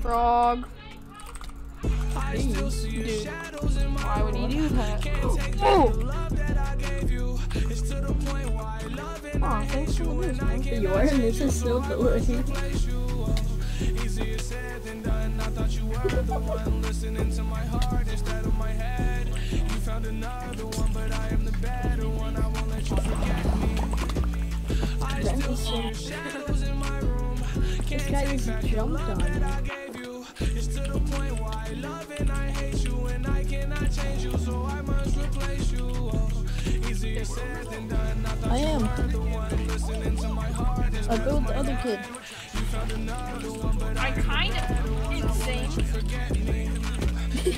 Frog. Dude. Why would he do that? Oh! Aw, thanks for the news, man. This is so delicious. This guy just jumped on me. It's to the point why I love and I hate you, and I cannot change you, so I must replace you. Easier said than done. I am the one listening to my heart. I built the other kid. I kind of insane.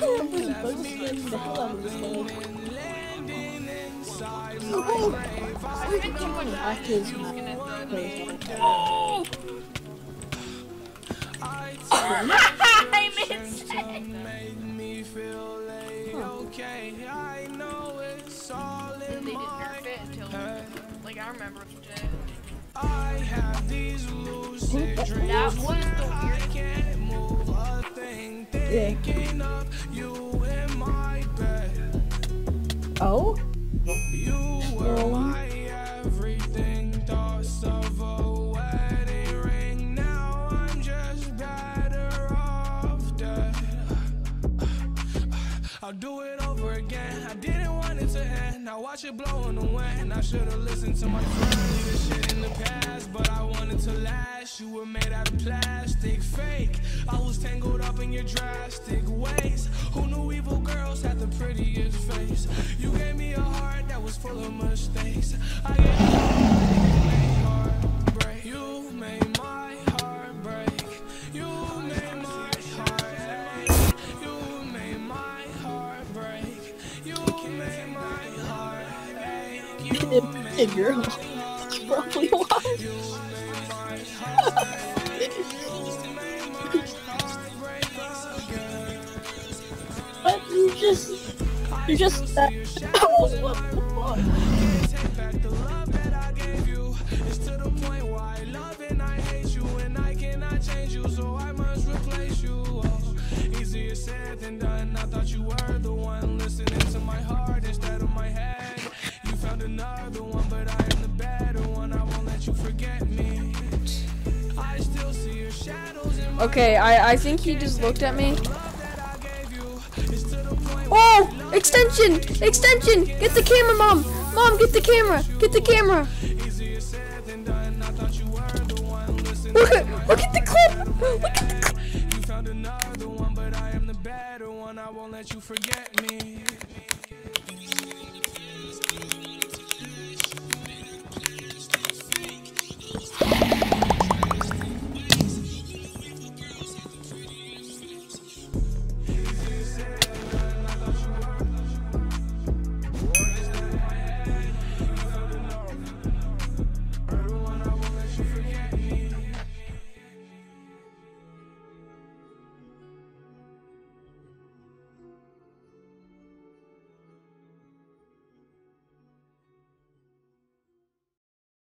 Oh! I'm insane. I know it's all in they didn't nerf it until like I remember today. I have these lucid dreams. That was the weird. I can't move a thing thinking of you in my bed. Oh? You were my everything, thoughts of a wedding ring. Now I'm just better off dead. I'll do it over again. I didn't want it to end. I watch it blow in the wind. I should have listened to my friends. This shit in the past, but I wanted to last. You were made out of plastic, fake. I was tangled up in your drastic ways. Who knew evil girls had the prettiest face? You gave me a heart that was full of mistakes. I gave you my heart break. You made my heart break. You made my heart ache. You made my heart break. You made my heart ache. You made my heart ache. Probably was. But you just that was what the fuck. Can't take back the love that I gave you. It's to the point why I love and I hate you, and I cannot change you, so I must replace you. Easier said than done. I thought you were the one listening to my heart instead of my head. You found another one, but I am the better one. I won't let you forget me. I still see your shadows in my okay, I think he just looked at me. Oh! Extension! Extension! Get the camera, Mom! Mom, get the camera! Get the camera! Look at the clip! Look at the clip! You found another one, but I am the better one. I won't let you forget me.